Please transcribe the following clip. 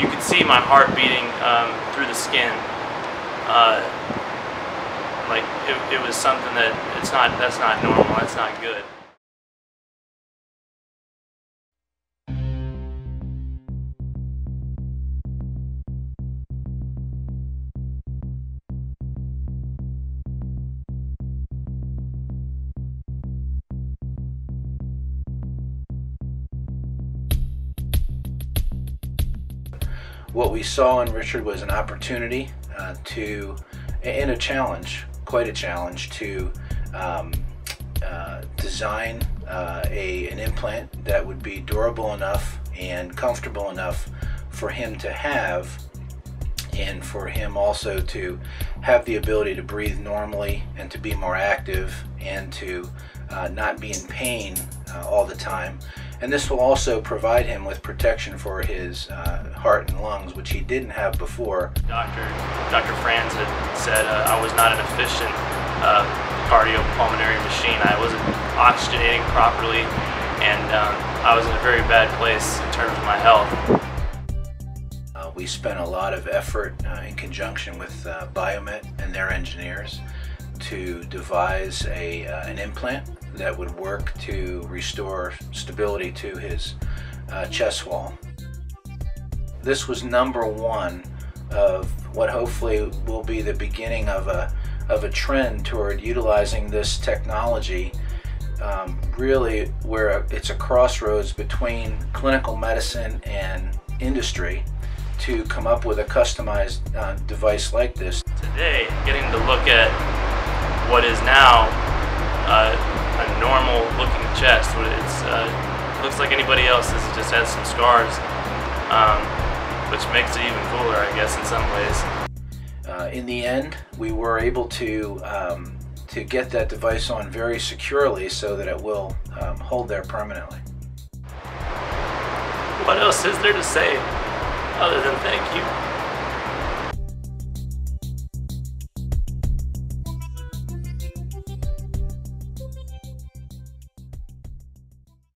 you could see my heart beating through the skin. Like it was something that that's not normal. That's not good. What we saw in Richard was an opportunity and a challenge, quite a challenge, to design an implant that would be durable enough and comfortable enough for him to have, and for him also to have the ability to breathe normally and to be more active and to not be in pain all the time. And this will also provide him with protection for his heart and lungs, which he didn't have before. Dr. Frantz had said I was not an efficient cardiopulmonary machine. I wasn't oxygenating properly, and I was in a very bad place in terms of my health. We spent a lot of effort in conjunction with Biomet and their engineers to devise an implant that would work to restore stability to his chest wall. This was #1 of what hopefully will be the beginning of a trend toward utilizing this technology, really where it's a crossroads between clinical medicine and industry, to come up with a customized device like this. Today, getting to look at what is now a normal looking chest. It's looks like anybody else. This just has some scars, which makes it even cooler, I guess, in some ways. In the end, we were able to get that device on very securely so that it will hold there permanently. What else is there to say other than thank you?